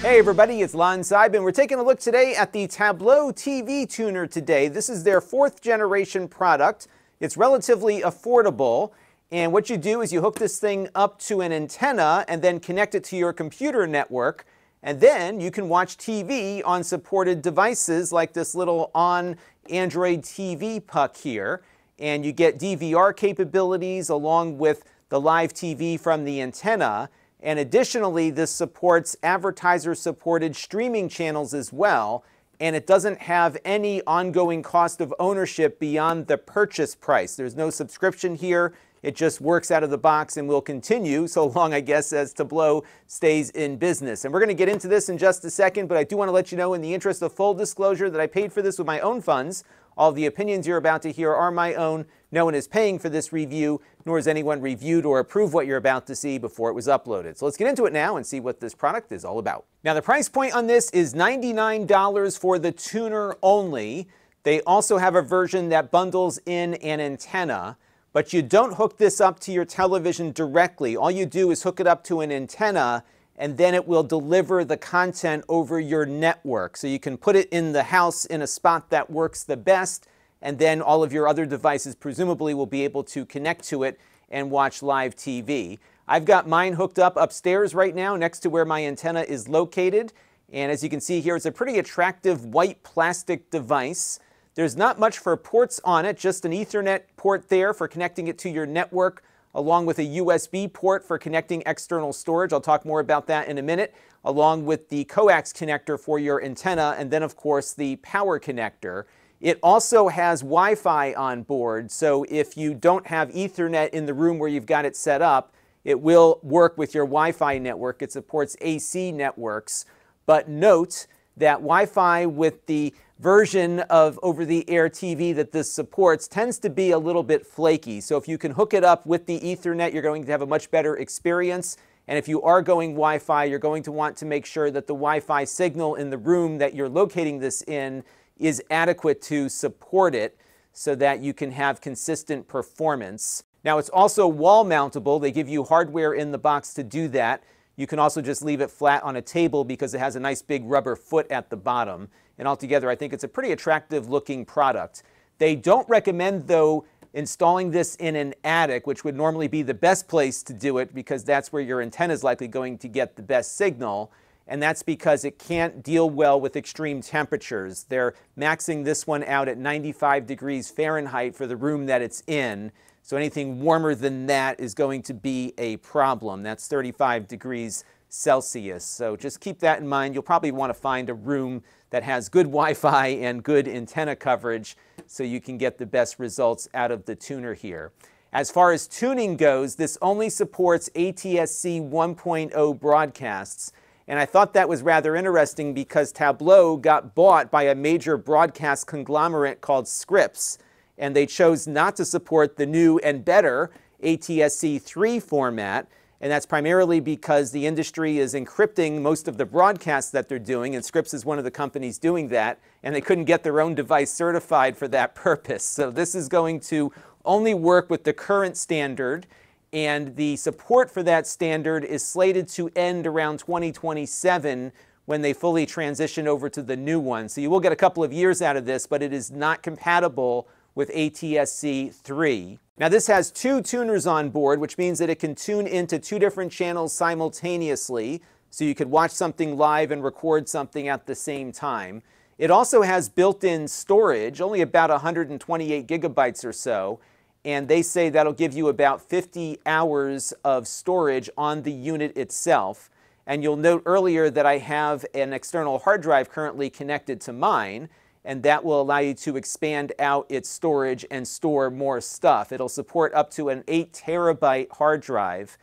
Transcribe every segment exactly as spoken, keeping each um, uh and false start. Hey everybody, it's Lon Seidman. We're taking a look today at the Tablo T V tuner today. This is their fourth generation product. It's relatively affordable. And what you do is you hook this thing up to an antenna and then connect it to your computer network. And then you can watch T V on supported devices like this little on Android T V puck here. And you get D V R capabilities along with the live T V from the antenna. And additionally, this supports advertiser-supported streaming channels as well, and it doesn't have any ongoing cost of ownership beyond the purchase price. There's no subscription here. It just works out of the box and will continue so long, I guess, as Tablo stays in business. And we're going to get into this in just a second, but I do want to let you know in the interest of full disclosure that I paid for this with my own funds. All the opinions you're about to hear are my own. No one is paying for this review, nor has anyone reviewed or approved what you're about to see before it was uploaded. So let's get into it now and see what this product is all about. Now, the price point on this is ninety-nine dollars for the tuner only. They also have a version that bundles in an antenna, but you don't hook this up to your television directly. All you do is hook it up to an antenna, and then it will deliver the content over your network. So you can put it in the house in a spot that works the best, and then all of your other devices presumably will be able to connect to it and watch live T V. I've got mine hooked up upstairs right now next to where my antenna is located. And as you can see here, it's a pretty attractive white plastic device. There's not much for ports on it, just an Ethernet port there for connecting it to your network, along with a U S B port for connecting external storage. I'll talk more about that in a minute, along with the coax connector for your antenna, and then, of course, the power connector. It also has Wi-Fi on board, so if you don't have Ethernet in the room where you've got it set up, it will work with your Wi-Fi network. It supports A C networks, but note that Wi-Fi with the version of over-the-air T V that this supports tends to be a little bit flaky. So if you can hook it up with the Ethernet, you're going to have a much better experience. And if you are going Wi-Fi, you're going to want to make sure that the Wi-Fi signal in the room that you're locating this in is adequate to support it so that you can have consistent performance. Now, it's also wall mountable. They give you hardware in the box to do that. You can also just leave it flat on a table because it has a nice big rubber foot at the bottom. And altogether, I think it's a pretty attractive looking product. They don't recommend, though, installing this in an attic, which would normally be the best place to do it because that's where your antenna is likely going to get the best signal. And that's because it can't deal well with extreme temperatures. They're maxing this one out at ninety-five degrees Fahrenheit for the room that it's in. So anything warmer than that is going to be a problem. That's thirty-five degrees Celsius. So just keep that in mind. You'll probably want to find a room that has good Wi-Fi and good antenna coverage so you can get the best results out of the tuner here. As far as tuning goes, this only supports A T S C one point oh broadcasts. And I thought that was rather interesting because Tablo got bought by a major broadcast conglomerate called Scripps, and they chose not to support the new and better A T S C three format. And that's primarily because the industry is encrypting most of the broadcasts that they're doing, and Scripps is one of the companies doing that, and they couldn't get their own device certified for that purpose. So this is going to only work with the current standard, and the support for that standard is slated to end around twenty twenty-seven when they fully transition over to the new one. So you will get a couple of years out of this, but it is not compatible with A T S C three. Now, this has two tuners on board, which means that it can tune into two different channels simultaneously, so you could watch something live and record something at the same time. It also has built-in storage, only about one hundred twenty-eight gigabytes or so, and they say that'll give you about fifty hours of storage on the unit itself. And you'll note earlier that I have an external hard drive currently connected to mine, and that will allow you to expand out its storage and store more stuff. It'll support up to an eight terabyte hard drive,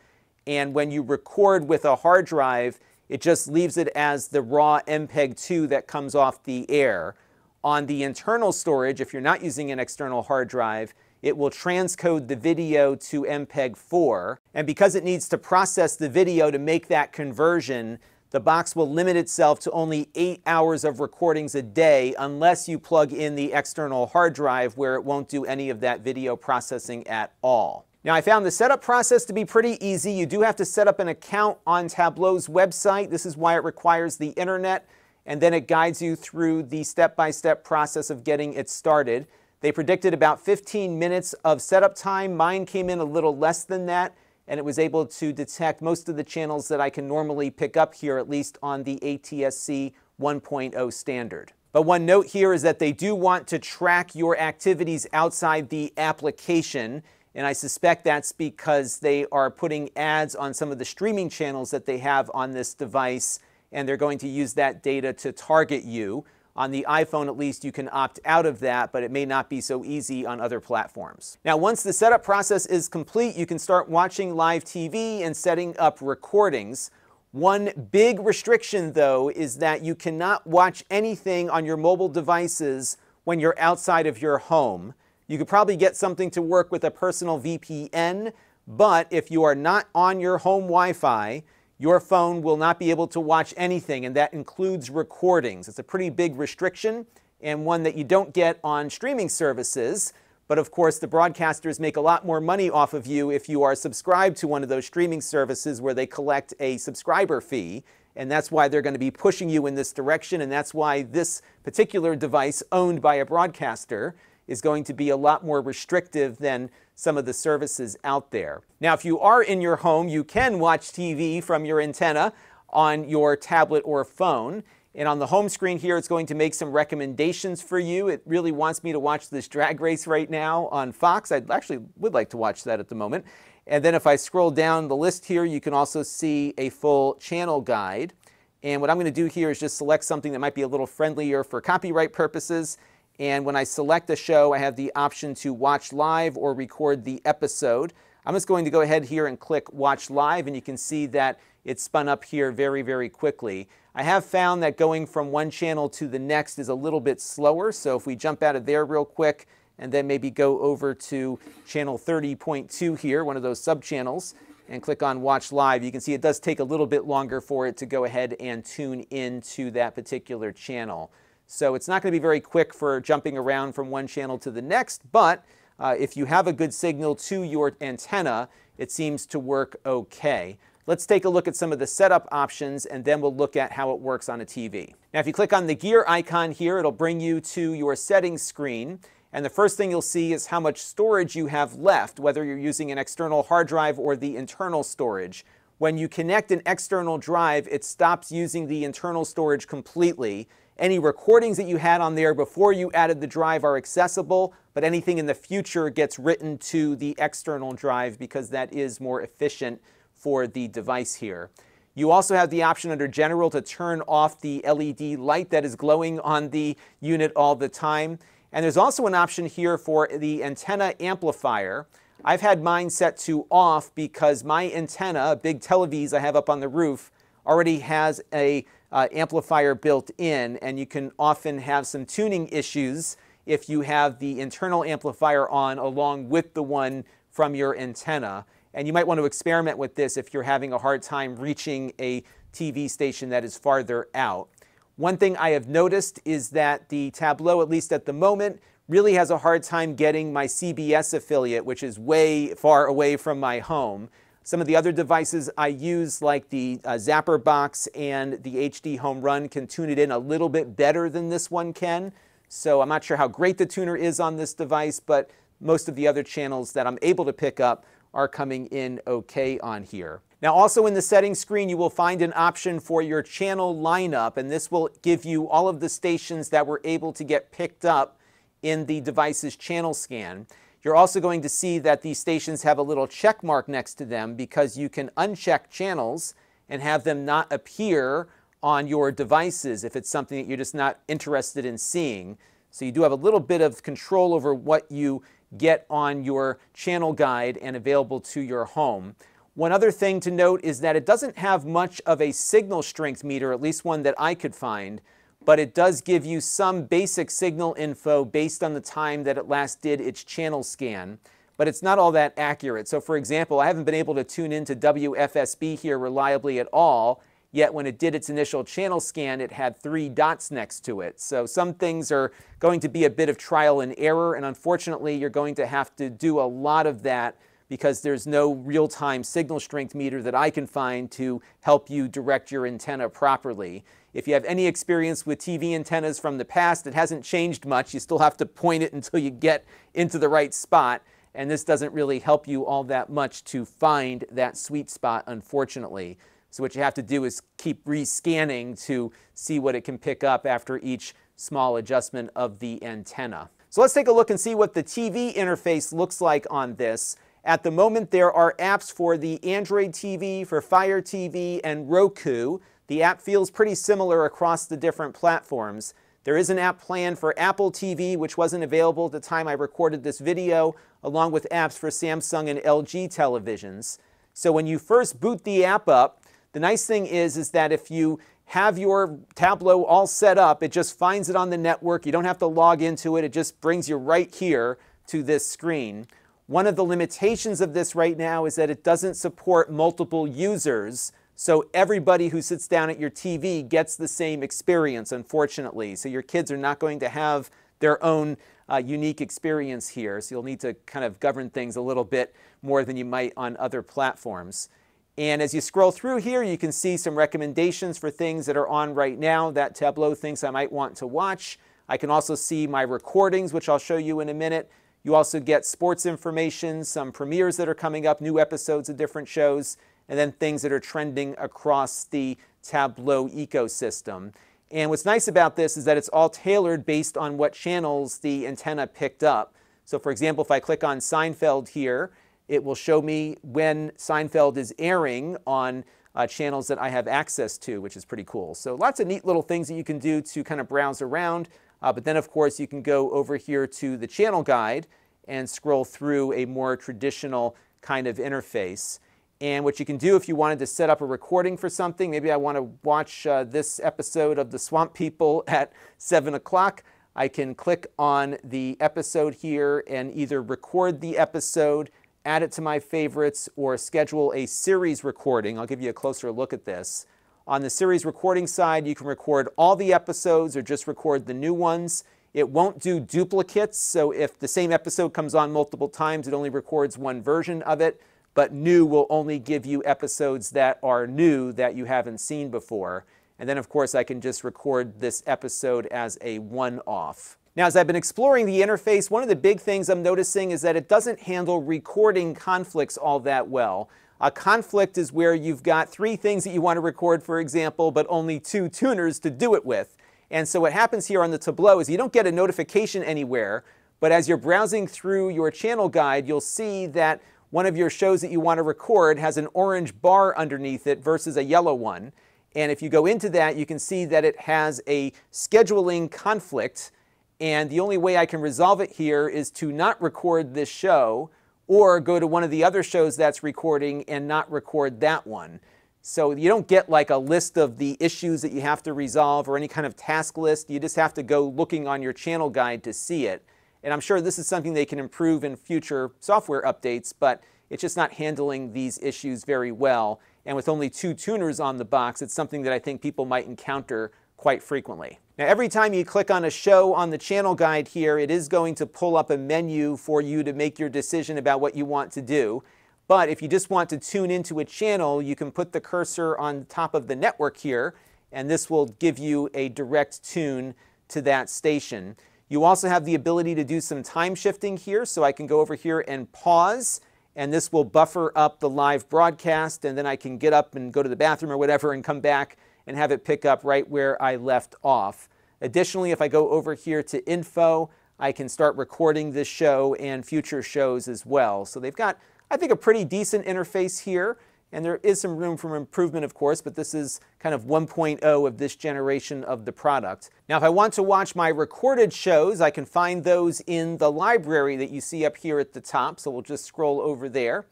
and when you record with a hard drive, it just leaves it as the raw M P E G two that comes off the air. On the internal storage, if you're not using an external hard drive, it will transcode the video to M P E G four, and because it needs to process the video to make that conversion, the box will limit itself to only eight hours of recordings a day unless you plug in the external hard drive, where it won't do any of that video processing at all. Now, I found the setup process to be pretty easy. You do have to set up an account on Tablo's website. This is why it requires the internet, and then it guides you through the step-by-step process of getting it started. They predicted about fifteen minutes of setup time. Mine came in a little less than that, and it was able to detect most of the channels that I can normally pick up here, at least on the A T S C one point oh standard. But one note here is that they do want to track your activities outside the application, and I suspect that's because they are putting ads on some of the streaming channels that they have on this device, and they're going to use that data to target you. On the iPhone, at least, you can opt out of that, but it may not be so easy on other platforms. Now, once the setup process is complete, you can start watching live T V and setting up recordings. One big restriction, though, is that you cannot watch anything on your mobile devices when you're outside of your home. You could probably get something to work with a personal V P N, but if you are not on your home Wi-Fi, your phone will not be able to watch anything, and that includes recordings. It's a pretty big restriction, and one that you don't get on streaming services. But of course, the broadcasters make a lot more money off of you if you are subscribed to one of those streaming services where they collect a subscriber fee. And that's why they're going to be pushing you in this direction, and that's why this particular device owned by a broadcaster is going to be a lot more restrictive than some of the services out there. Now, if you are in your home, you can watch T V from your antenna on your tablet or phone. And on the home screen here, it's going to make some recommendations for you. It really wants me to watch this drag race right now on Fox. I actually would like to watch that at the moment. And then if I scroll down the list here, you can also see a full channel guide. And what I'm going to do here is just select something that might be a little friendlier for copyright purposes. And when I select a show, I have the option to watch live or record the episode. I'm just going to go ahead here and click watch live, and you can see that it's spun up here very, very quickly. I have found that going from one channel to the next is a little bit slower, so if we jump out of there real quick and then maybe go over to channel thirty point two here, one of those sub-channels, and click on watch live, you can see it does take a little bit longer for it to go ahead and tune into that particular channel. So it's not going to be very quick for jumping around from one channel to the next, but uh, if you have a good signal to your antenna, it seems to work okay. Let's take a look at some of the setup options, and then we'll look at how it works on a T V. Now, if you click on the gear icon here, it'll bring you to your settings screen, and the first thing you'll see is how much storage you have left, whether you're using an external hard drive or the internal storage. When you connect an external drive, it stops using the internal storage completely. Any recordings that you had on there before you added the drive are accessible, but anything in the future gets written to the external drive because that is more efficient for the device here. You also have the option under General to turn off the L E D light that is glowing on the unit all the time. And there's also an option here for the antenna amplifier. I've had mine set to off because my antenna, a big television I have up on the roof, already has a Uh, amplifier built in, and you can often have some tuning issues if you have the internal amplifier on along with the one from your antenna. And you might want to experiment with this if you're having a hard time reaching a T V station that is farther out. One thing I have noticed is that the Tablo, at least at the moment, really has a hard time getting my C B S affiliate, which is way far away from my home. Some of the other devices I use, like the uh, Zapper Box and the H D Home Run, can tune it in a little bit better than this one can. So I'm not sure how great the tuner is on this device, but most of the other channels that I'm able to pick up are coming in okay on here. Now, also in the settings screen, you will find an option for your channel lineup, and this will give you all of the stations that were able to get picked up in the device's channel scan. You're also going to see that these stations have a little check mark next to them because you can uncheck channels and have them not appear on your devices if it's something that you're just not interested in seeing. So you do have a little bit of control over what you get on your channel guide and available to your home. One other thing to note is that it doesn't have much of a signal strength meter, at least one that I could find, but it does give you some basic signal info based on the time that it last did its channel scan, but it's not all that accurate. So for example, I haven't been able to tune into W F S B here reliably at all, yet when it did its initial channel scan, it had three dots next to it. So some things are going to be a bit of trial and error, and unfortunately, you're going to have to do a lot of that because there's no real-time signal strength meter that I can find to help you direct your antenna properly. If you have any experience with T V antennas from the past, it hasn't changed much. You still have to point it until you get into the right spot, and this doesn't really help you all that much to find that sweet spot, unfortunately. So what you have to do is keep rescanning to see what it can pick up after each small adjustment of the antenna. So let's take a look and see what the T V interface looks like on this. At the moment, there are apps for the Android T V, for Fire T V, and Roku. The app feels pretty similar across the different platforms. There is an app planned for Apple T V, which wasn't available at the time I recorded this video, along with apps for Samsung and L G televisions. So when you first boot the app up, the nice thing is, is that if you have your Tablo all set up, it just finds it on the network. You don't have to log into it. It just brings you right here to this screen. One of the limitations of this right now is that it doesn't support multiple users, so everybody who sits down at your T V gets the same experience, unfortunately. So your kids are not going to have their own uh, unique experience here, so you'll need to kind of govern things a little bit more than you might on other platforms. And as you scroll through here, you can see some recommendations for things that are on right now that Tablo thinks I might want to watch. I can also see my recordings, which I'll show you in a minute. You also get sports information, some premieres that are coming up, new episodes of different shows, and then things that are trending across the Tablo ecosystem. And what's nice about this is that it's all tailored based on what channels the antenna picked up. So for example, if I click on Seinfeld here, it will show me when Seinfeld is airing on uh, channels that I have access to, which is pretty cool. So lots of neat little things that you can do to kind of browse around. Uh, but then, of course, you can go over here to the channel guide and scroll through a more traditional kind of interface. And what you can do if you wanted to set up a recording for something, maybe I want to watch uh, this episode of The Swamp People at seven o'clock. I can click on the episode here and either record the episode, add it to my favorites, or schedule a series recording. I'll give you a closer look at this. On the series recording side, you can record all the episodes or just record the new ones. It won't do duplicates, so if the same episode comes on multiple times, it only records one version of it, but new will only give you episodes that are new that you haven't seen before. And then, of course, I can just record this episode as a one-off. Now, as I've been exploring the interface, one of the big things I'm noticing is that it doesn't handle recording conflicts all that well. A conflict is where you've got three things that you want to record, for example, but only two tuners to do it with. And so what happens here on the Tablo is you don't get a notification anywhere, but as you're browsing through your channel guide, you'll see that one of your shows that you want to record has an orange bar underneath it versus a yellow one. And if you go into that, you can see that it has a scheduling conflict. And the only way I can resolve it here is to not record this show or go to one of the other shows that's recording and not record that one. So you don't get like a list of the issues that you have to resolve or any kind of task list. You just have to go looking on your channel guide to see it. And I'm sure this is something they can improve in future software updates, but it's just not handling these issues very well. And with only two tuners on the box, it's something that I think people might encounter quite frequently. Now, every time you click on a show on the channel guide here, it is going to pull up a menu for you to make your decision about what you want to do. But if you just want to tune into a channel, you can put the cursor on top of the network here, and this will give you a direct tune to that station. You also have the ability to do some time shifting here, so I can go over here and pause, and this will buffer up the live broadcast, and then I can get up and go to the bathroom or whatever and come back and have it pick up right where I left off. Additionally, if I go over here to info, I can start recording this show and future shows as well. So they've got, I think, a pretty decent interface here, and there is some room for improvement, of course, but this is kind of one point oh of this generation of the product. Now, if I want to watch my recorded shows, I can find those in the library that you see up here at the top, so we'll just scroll over there.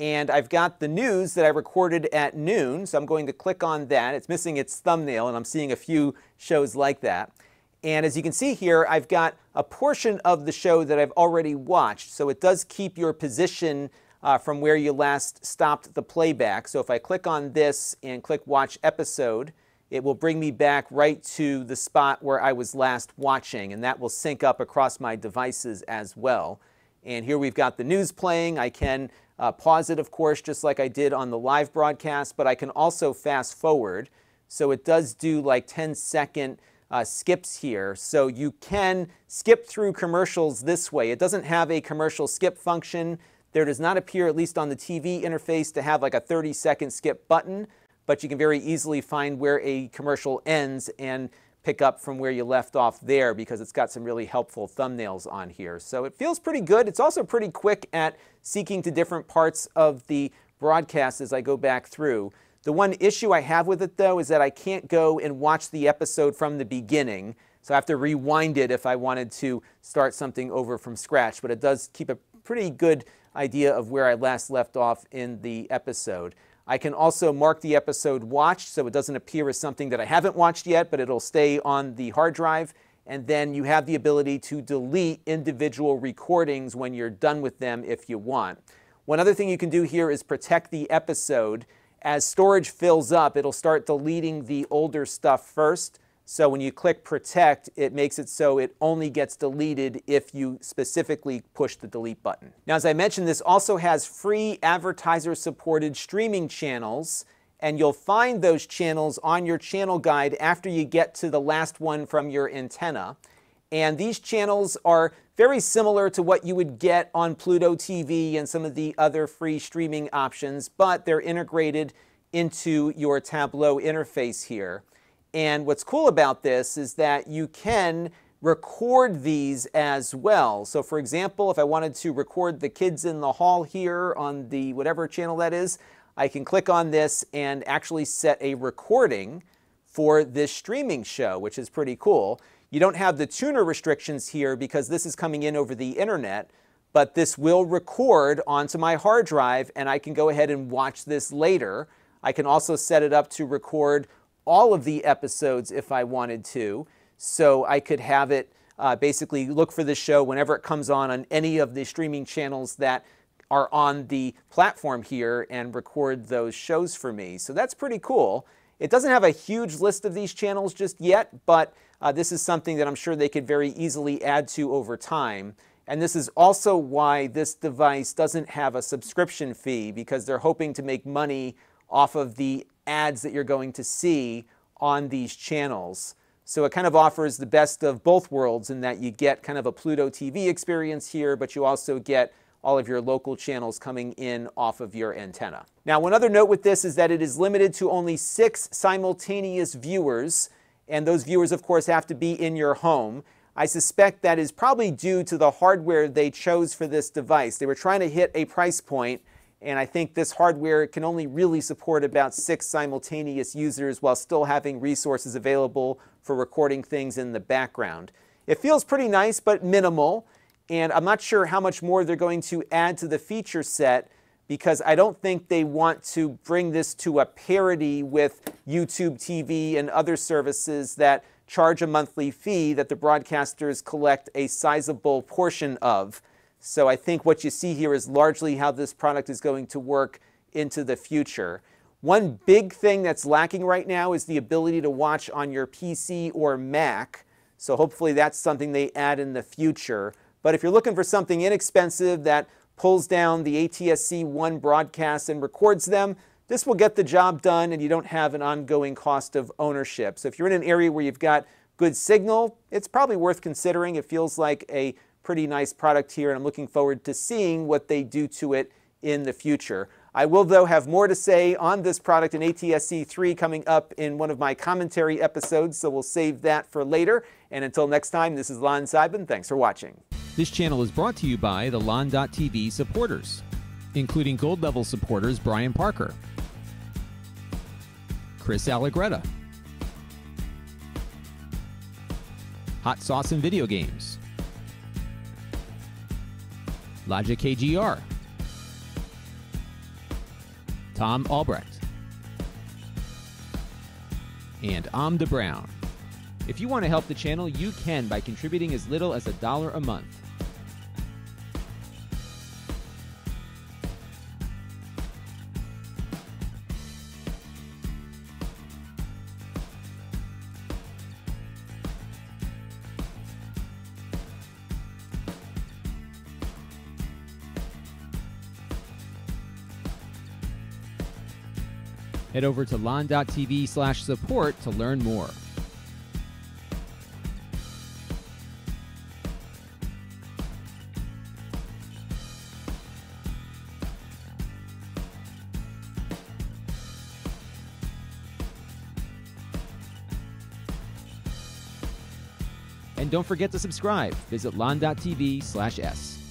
And I've got the news that I recorded at noon, so I'm going to click on that. It's missing its thumbnail, and I'm seeing a few shows like that. And as you can see here, I've got a portion of the show that I've already watched, so it does keep your position uh, from where you last stopped the playback. So if I click on this and click Watch Episode, it will bring me back right to the spot where I was last watching, and that will sync up across my devices as well. And here we've got the news playing. I can uh, pause it, of course, just like I did on the live broadcast, but I can also fast forward. So it does do like ten second uh, skips here. So you can skip through commercials this way. It doesn't have a commercial skip function. There does not appear, at least on the T V interface, to have like a thirty second skip button, but you can very easily find where a commercial ends and pick up from where you left off there, because it's got some really helpful thumbnails on here. So it feels pretty good. It's also pretty quick at seeking to different parts of the broadcast as I go back through. The one issue I have with it, though, is that I can't go and watch the episode from the beginning. So I have to rewind it if I wanted to start something over from scratch, but it does keep a pretty good idea of where I last left off in the episode. I can also mark the episode watched, so it doesn't appear as something that I haven't watched yet, but it'll stay on the hard drive. And then you have the ability to delete individual recordings when you're done with them if you want. One other thing you can do here is protect the episode. As storage fills up, it'll start deleting the older stuff first. So when you click protect, it makes it so it only gets deleted if you specifically push the delete button. Now, as I mentioned, this also has free advertiser-supported streaming channels, and you'll find those channels on your channel guide after you get to the last one from your antenna. And these channels are very similar to what you would get on Pluto T V and some of the other free streaming options, but they're integrated into your Tablo interface here. And what's cool about this is that you can record these as well. So for example, if I wanted to record the Kids in the Hall here on the whatever channel that is, I can click on this and actually set a recording for this streaming show, which is pretty cool. You don't have the tuner restrictions here because this is coming in over the internet, but this will record onto my hard drive and I can go ahead and watch this later. I can also set it up to record all of the episodes if I wanted to. So I could have it uh, basically look for the show whenever it comes on on any of the streaming channels that are on the platform here and record those shows for me. So that's pretty cool. It doesn't have a huge list of these channels just yet, but uh, this is something that I'm sure they could very easily add to over time. And this is also why this device doesn't have a subscription fee, because they're hoping to make money off of the ads that you're going to see on these channels. So it kind of offers the best of both worlds in that you get kind of a Pluto T V experience here, but you also get all of your local channels coming in off of your antenna. Now, one other note with this is that it is limited to only six simultaneous viewers, and those viewers, of course, have to be in your home. I suspect that is probably due to the hardware they chose for this device. They were trying to hit a price point, and I think this hardware can only really support about six simultaneous users while still having resources available for recording things in the background. It feels pretty nice, but minimal. And I'm not sure how much more they're going to add to the feature set, because I don't think they want to bring this to a parity with YouTube T V and other services that charge a monthly fee that the broadcasters collect a sizable portion of. So I think what you see here is largely how this product is going to work into the future. One big thing that's lacking right now is the ability to watch on your P C or Mac. So hopefully that's something they add in the future. But if you're looking for something inexpensive that pulls down the A T S C one broadcasts and records them, this will get the job done and you don't have an ongoing cost of ownership. So if you're in an area where you've got good signal, it's probably worth considering. It feels like a pretty nice product here, and I'm looking forward to seeing what they do to it in the future. I will, though, have more to say on this product in A T S C three coming up in one of my commentary episodes, so we'll save that for later. And until next time, this is Lon Seidman. Thanks for watching. This channel is brought to you by the lon dot T V supporters, including gold-level supporters Brian Parker, Chris Allegretta, Hot Sauce and Video Games, Logic K G R, Tom Albrecht, and Amda Brown. If you want to help the channel, you can by contributing as little as a dollar a month. Head over to lon dot t v slash support to learn more. And don't forget to subscribe. Visit lon dot t v slash s.